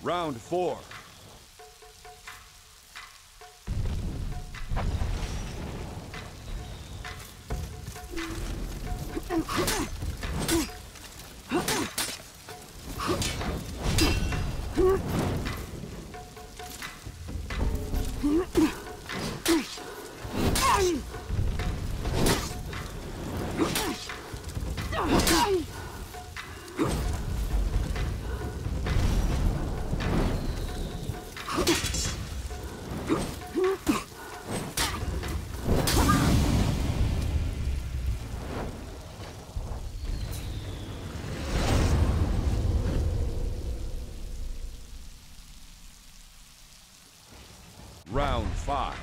Round four. Round five.